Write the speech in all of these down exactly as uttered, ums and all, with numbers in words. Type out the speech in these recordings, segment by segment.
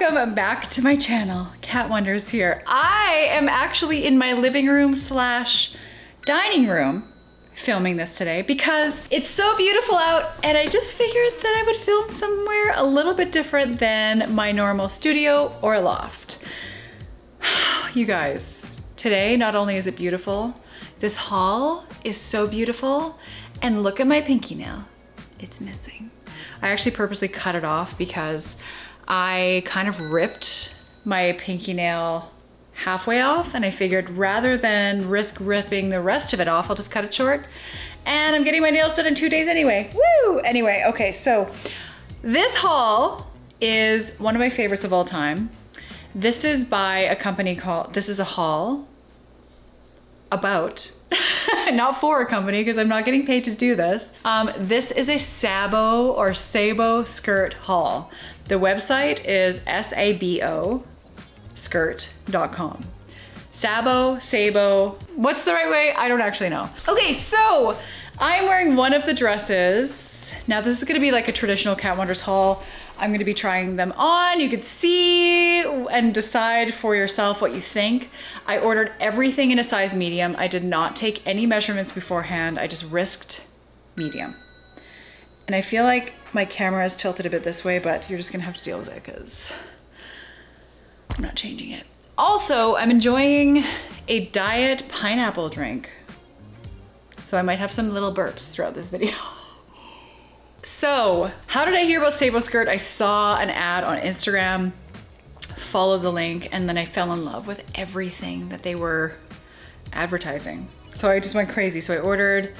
Welcome back to my channel. Kat Wonders here. I am actually in my living room slash dining room filming this today because it's so beautiful out and I just figured that I would film somewhere a little bit different than my normal studio or loft. You guys, today not only is it beautiful, this haul is so beautiful, and look at my pinky nail. It's missing. I actually purposely cut it off because I kind of ripped my pinky nail halfway off, and I figured rather than risk ripping the rest of it off, I'll just cut it short. And I'm getting my nails done in two days anyway. Woo! Anyway, okay, so this haul is one of my favorites of all time. This is by a company called, this is a haul about, not for a company because I'm not getting paid to do this. Um, this is a Sabo or Sabo Skirt haul. The website is sabo skirt dot com. Sabo, Sabo, what's the right way? I don't actually know. Okay, so I'm wearing one of the dresses. Now this is gonna be like a traditional Kat Wonders haul. I'm gonna be trying them on. You can see and decide for yourself what you think. I ordered everything in a size medium. I did not take any measurements beforehand. I just risked medium. And I feel like my camera is tilted a bit this way, but you're just gonna have to deal with it because I'm not changing it. Also, I'm enjoying a diet pineapple drink. So I might have some little burps throughout this video. So, how did I hear about Sabo Skirt? I saw an ad on Instagram, followed the link, and then I fell in love with everything that they were advertising. So I just went crazy. So I ordered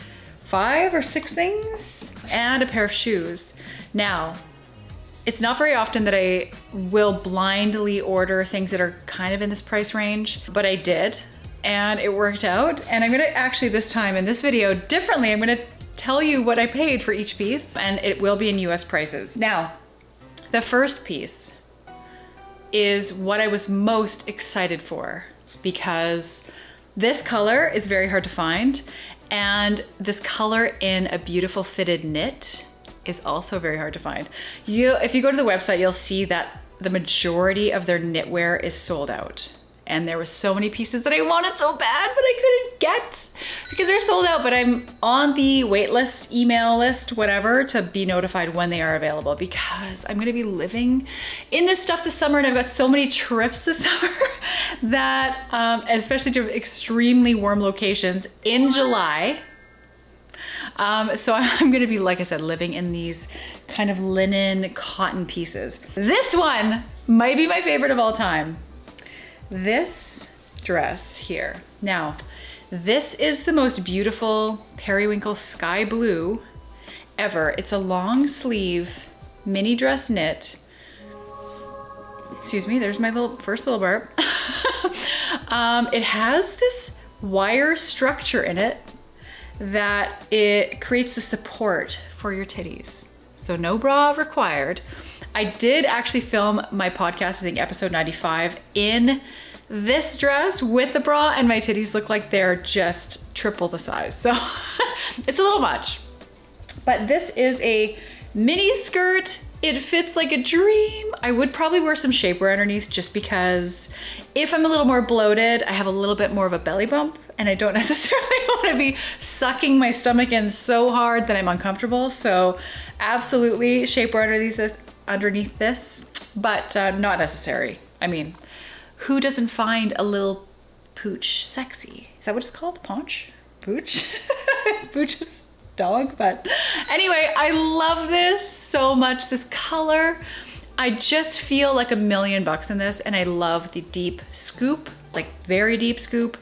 five or six things and a pair of shoes. Now, it's not very often that I will blindly order things that are kind of in this price range, but I did, and it worked out. And I'm gonna actually this time in this video differently, I'm gonna tell you what I paid for each piece, and it will be in U S prices. Now, the first piece is what I was most excited for because this color is very hard to find. And this color in a beautiful fitted knit is also very hard to find. You, if you go to the website, you'll see that the majority of their knitwear is sold out. And there were so many pieces that I wanted so bad, but I couldn't get because they're sold out, but I'm on the wait list, email list, whatever, to be notified when they are available because I'm gonna be living in this stuff this summer, and I've got so many trips this summer that, um, especially to extremely warm locations in July. Um, so I'm gonna be, like I said, living in these kind of linen cotton pieces. This one might be my favorite of all time. This dress here. Now, this is the most beautiful periwinkle sky blue ever. It's a long sleeve mini dress knit. Excuse me, there's my little first little burp. um, it has this wire structure in it that it creates the support for your titties. So no bra required. I did actually film my podcast, I think episode ninety-five, in this dress with the bra, and my titties look like they're just triple the size. So it's a little much, but this is a mini skirt. It fits like a dream. I would probably wear some shapewear underneath just because if I'm a little more bloated, I have a little bit more of a belly bump, and I don't necessarily want to be sucking my stomach in so hard that I'm uncomfortable. So absolutely shapewear underneath this, underneath this but uh, not necessary. I mean, who doesn't find a little pooch sexy? Is that what it's called? Paunch? Pooch? Pooch is dog, but anyway, I love this so much, this color. I just feel like a million bucks in this, and I love the deep scoop, like very deep scoop,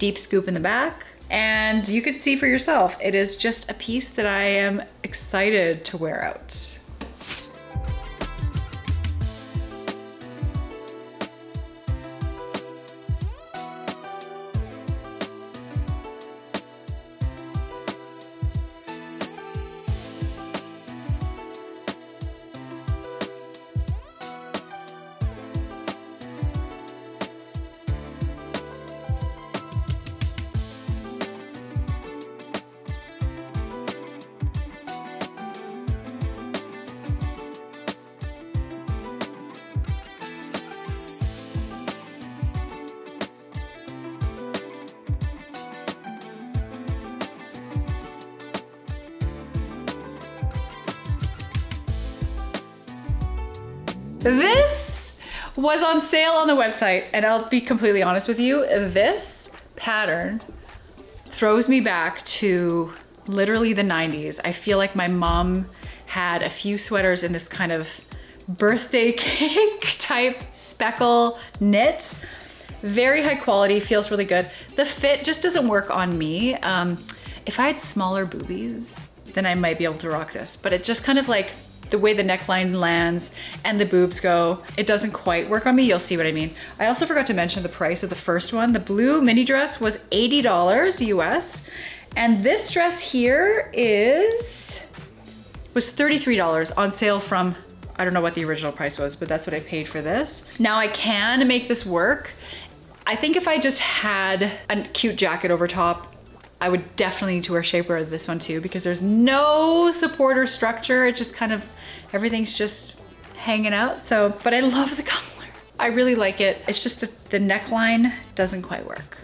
deep scoop in the back. And you can see for yourself, it is just a piece that I am excited to wear out. This was on sale on the website, and I'll be completely honest with you, this pattern throws me back to literally the nineties. I feel like my mom had a few sweaters in this kind of birthday cake type speckle knit. Very high quality, feels really good. The fit just doesn't work on me. Um, if I had smaller boobies, then I might be able to rock this, but it just kind of like the way the neckline lands and the boobs go, it doesn't quite work on me. You'll see what I mean. I also forgot to mention the price of the first one. The blue mini dress was eighty dollars U S. And this dress here is, was thirty-three dollars on sale from, I don't know what the original price was, but that's what I paid for this. Now I can make this work. I think if I just had a cute jacket over top, I would definitely need to wear shapewear this one too, because there's no support or structure. It's just kind of, everything's just hanging out. So, but I love the color. I really like it. It's just that the neckline doesn't quite work.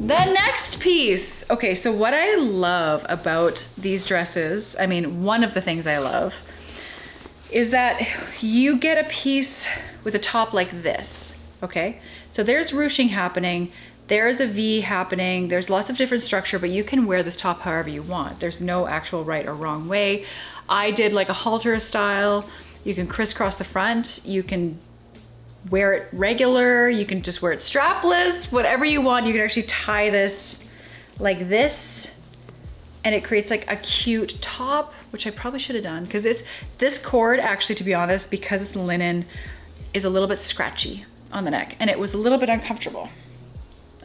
The next piece. Okay, so what I love about these dresses, I mean, one of the things I love is that you get a piece with a top like this, okay? So there's ruching happening, there's a V happening, there's lots of different structure, but you can wear this top however you want. There's no actual right or wrong way. I did like a halter style. You can crisscross the front, you can wear it regular, you can just wear it strapless, whatever you want. You can actually tie this like this, and it creates like a cute top, which I probably should have done, because it's, this cord actually, to be honest, because it's linen, is a little bit scratchy on the neck, and it was a little bit uncomfortable.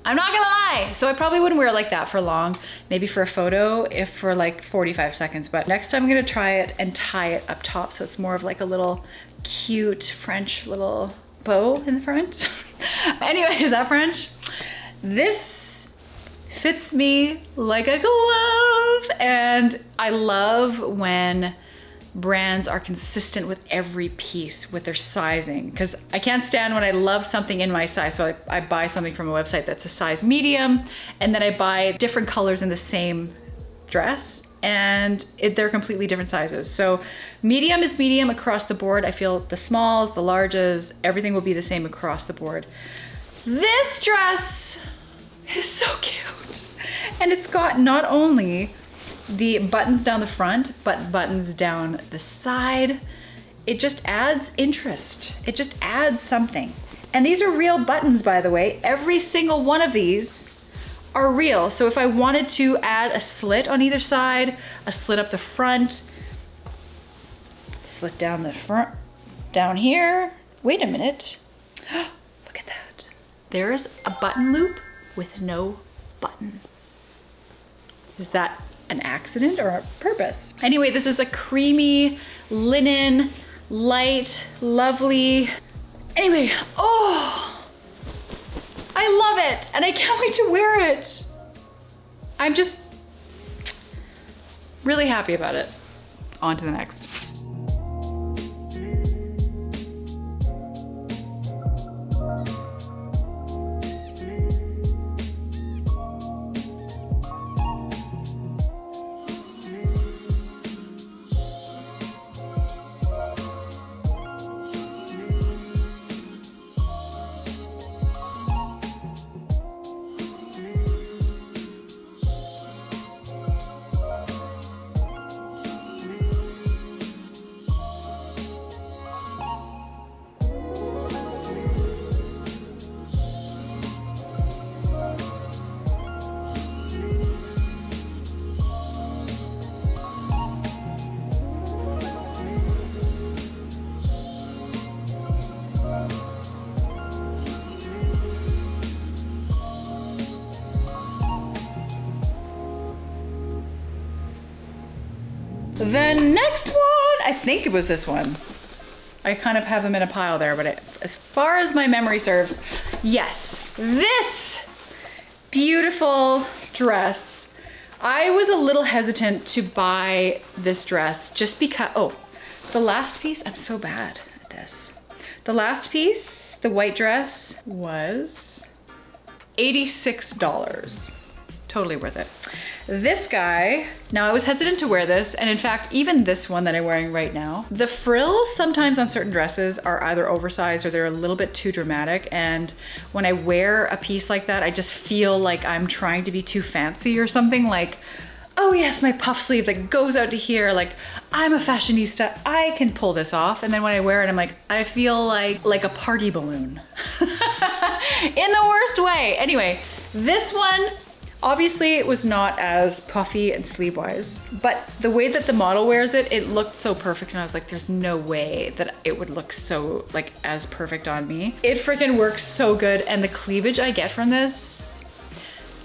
I'm not gonna lie. So I probably wouldn't wear it like that for long, maybe for a photo, if for like forty-five seconds, but next time I'm gonna try it and tie it up top. So it's more of like a little cute French little bow in the front. Anyway, is that French? This fits me like a glove, and I love when brands are consistent with every piece with their sizing, because I can't stand when I love something in my size. So I, I buy something from a website that's a size medium, and then I buy different colors in the same dress, and it, they're completely different sizes. So medium is medium across the board. I feel the smalls, the larges, everything will be the same across the board. This dress is so cute. And it's got not only the buttons down the front, but buttons down the side. It just adds interest. It just adds something. And these are real buttons, by the way. Every single one of these are real. So if I wanted to add a slit on either side, a slit up the front, slit down the front, down here. Wait a minute. Look at that. There's a button loop with no button. Is that an accident or a purpose? Anyway, this is a creamy linen, light, lovely. Anyway, oh, I love it, and I can't wait to wear it. I'm just really happy about it. On to the next. The next one, I think it was this one. I kind of have them in a pile there, but it, as far as my memory serves, yes, this beautiful dress. I was a little hesitant to buy this dress just because, oh, the last piece, I'm so bad at this. The last piece, the white dress, was eighty-six dollars. Totally worth it. This guy, now I was hesitant to wear this, and in fact, even this one that I'm wearing right now, the frills sometimes on certain dresses are either oversized or they're a little bit too dramatic, and when I wear a piece like that, I just feel like I'm trying to be too fancy or something, like, oh yes, my puff sleeve that goes out to here, like, I'm a fashionista, I can pull this off. And then when I wear it, I'm like, I feel like, like a party balloon. In the worst way. Anyway, this one, obviously it was not as puffy and sleeve-wise, but the way that the model wears it, it looked so perfect, and I was like, there's no way that it would look so, like, as perfect on me. It freaking works so good, and the cleavage I get from this,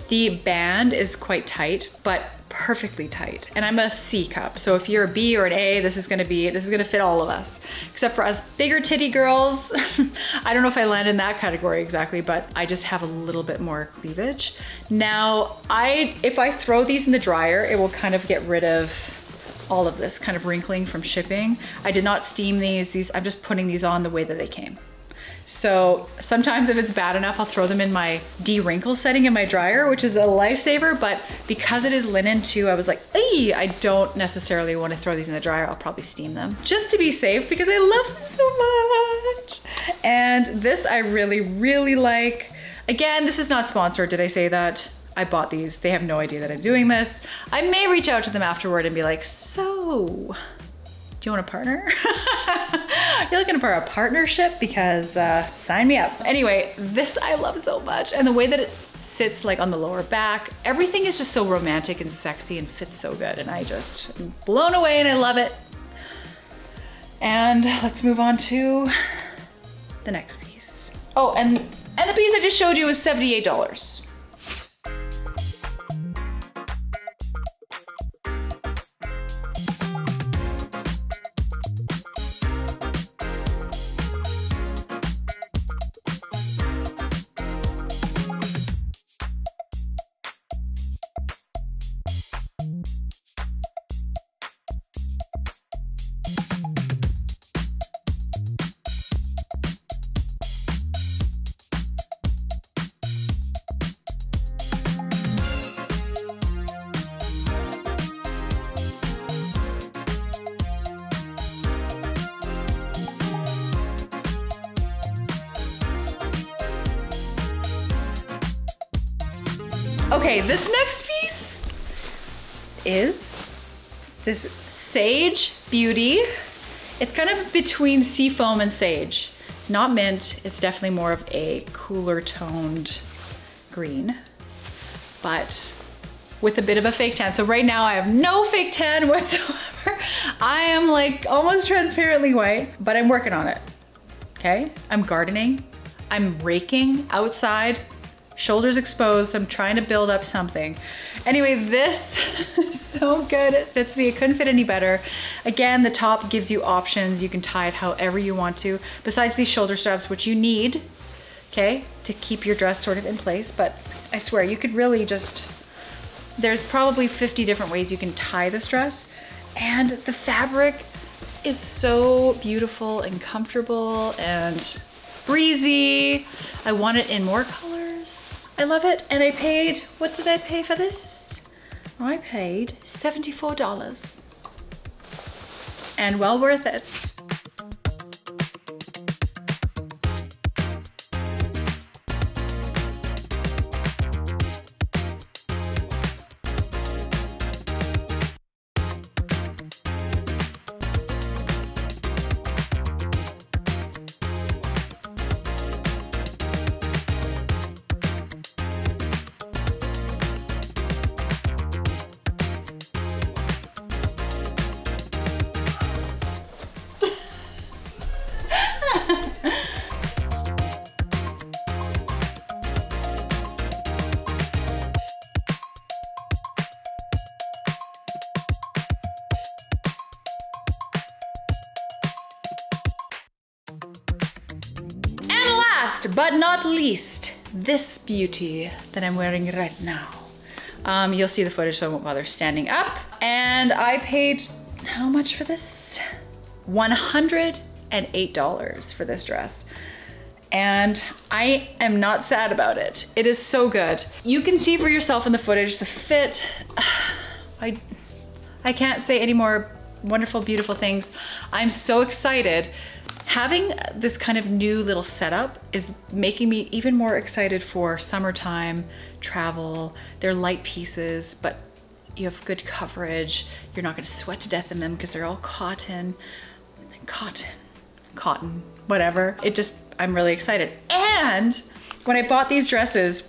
the band is quite tight, but perfectly tight. And I'm a C cup, so if you're a B or an A, this is gonna be, this is gonna fit all of us. Except for us bigger titty girls. I don't know if I land in that category exactly, but I just have a little bit more cleavage. Now, I if I throw these in the dryer, it will kind of get rid of all of this kind of wrinkling from shipping. I did not steam these, these I'm just putting these on the way that they came. So sometimes if it's bad enough, I'll throw them in my de-wrinkle setting in my dryer, which is a lifesaver, but because it is linen too, I was like, eey, I don't necessarily want to throw these in the dryer. I'll probably steam them just to be safe because I love them so much. And this I really, really like. Again, this is not sponsored. Did I say that? I bought these. They have no idea that I'm doing this. I may reach out to them afterward and be like, so, do you want a partner? You're looking for a partnership? Because uh, sign me up. Anyway, this I love so much. And the way that it sits like on the lower back, everything is just so romantic and sexy and fits so good. And I just am blown away and I love it. And let's move on to the next piece. Oh, and, and the piece I just showed you was seventy-eight dollars. Okay, this next piece is this Sage Beauty. It's kind of between seafoam and sage. It's not mint, it's definitely more of a cooler toned green, but with a bit of a fake tan. So right now I have no fake tan whatsoever. I am like almost transparently white, but I'm working on it, okay? I'm gardening, I'm raking outside, shoulders exposed, I'm trying to build up something. Anyway, this is so good, it fits me, it couldn't fit any better. Again, the top gives you options, you can tie it however you want to, besides these shoulder straps, which you need, okay, to keep your dress sort of in place, but I swear, you could really just, there's probably fifty different ways you can tie this dress, and the fabric is so beautiful and comfortable and breezy. I want it in more colors. I love it, and I paid, what did I pay for this? I paid seventy-four dollars, and well worth it. But not least, this beauty that I'm wearing right now. Um, you'll see the footage, so I won't bother standing up. And I paid how much for this? one hundred eight dollars for this dress. And I am not sad about it. It is so good. You can see for yourself in the footage, the fit. I, I can't say any more wonderful, beautiful things. I'm so excited. Having this kind of new little setup is making me even more excited for summertime travel. They're light pieces, but you have good coverage. You're not gonna sweat to death in them because they're all cotton, cotton, cotton, whatever. It just, I'm really excited. And when I bought these dresses,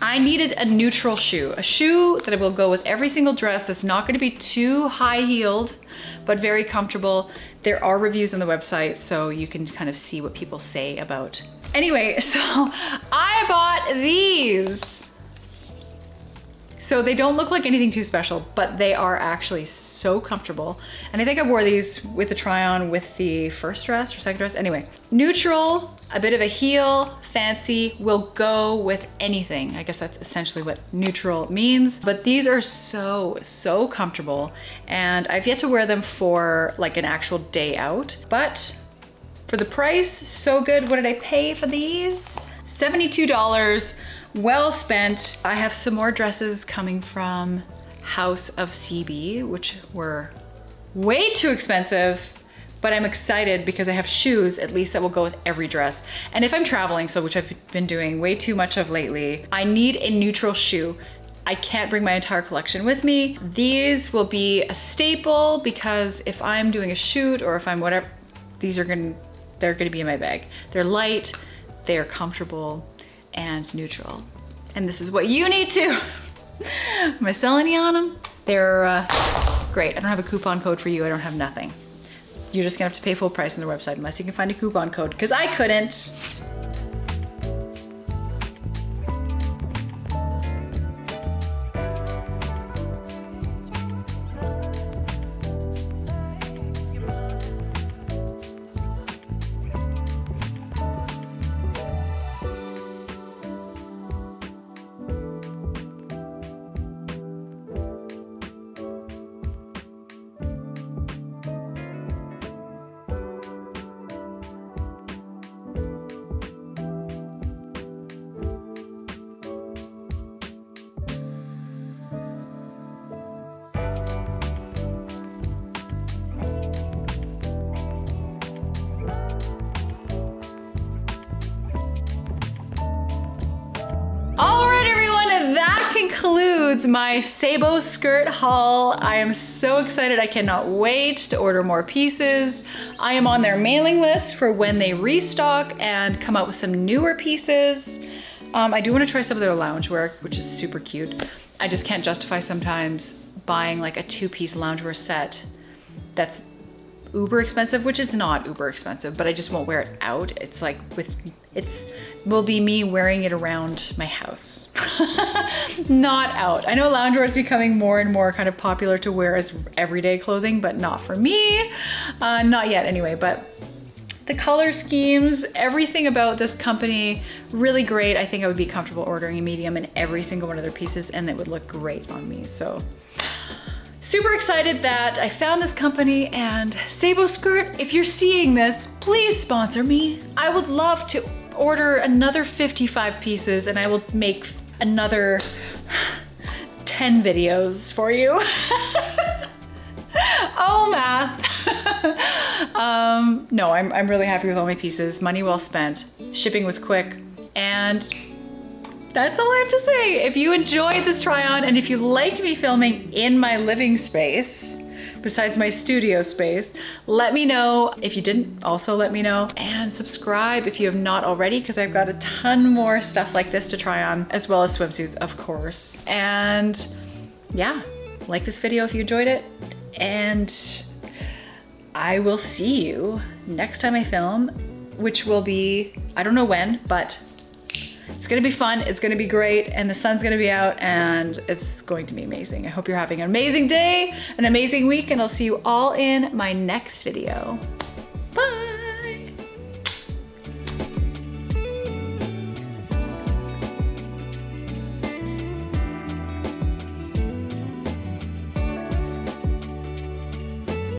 I needed a neutral shoe, a shoe that will go with every single dress that's not gonna be too high-heeled, but very comfortable. There are reviews on the website, so you can kind of see what people say about. Anyway, so I bought these. So they don't look like anything too special, but they are actually so comfortable. And I think I wore these with the try on with the first dress or second dress. Anyway, neutral, a bit of a heel, fancy, will go with anything. I guess that's essentially what neutral means. But these are so, so comfortable. And I've yet to wear them for like an actual day out, but for the price, so good. What did I pay for these? seventy-two dollars. Well spent. I have some more dresses coming from House of C B, which were way too expensive, but I'm excited because I have shoes, at least that will go with every dress. And if I'm traveling, so which I've been doing way too much of lately, I need a neutral shoe. I can't bring my entire collection with me. These will be a staple because if I'm doing a shoot or if I'm whatever, these are gonna, they're gonna be in my bag. They're light, they're comfortable, and neutral. And this is what you need to. Am I selling you on them? They're uh, great. I don't have a coupon code for you. I don't have nothing. You're just gonna have to pay full price on their website unless you can find a coupon code, because I couldn't. Concludes my Sabo Skirt haul. I am so excited. I cannot wait to order more pieces. I am on their mailing list for when they restock and come out with some newer pieces. Um, I do want to try some of their loungewear, which is super cute. I just can't justify sometimes buying like a two-piece loungewear set that's uber expensive, which is not uber expensive, but I just won't wear it out. It's like with, it's, will be me wearing it around my house, not out. I know loungewear is becoming more and more kind of popular to wear as everyday clothing, but not for me, uh, not yet anyway, but the color schemes, everything about this company, really great. I think I would be comfortable ordering a medium in every single one of their pieces and it would look great on me, so. Super excited that I found this company, and Sabo Skirt, if you're seeing this, please sponsor me. I would love to order another fifty-five pieces and I will make another ten videos for you. Oh, math. um, no, I'm, I'm really happy with all my pieces. Money well spent, shipping was quick, and that's all I have to say. If you enjoyed this try on and if you liked me filming in my living space, besides my studio space, let me know. If you didn't, also let me know. And subscribe if you have not already, because I've got a ton more stuff like this to try on, as well as swimsuits, of course. And yeah, like this video if you enjoyed it. And I will see you next time I film, which will be, I don't know when, but it's gonna be fun, it's gonna be great, and the sun's gonna be out, and it's going to be amazing. I hope you're having an amazing day, an amazing week, and I'll see you all in my next video. Bye!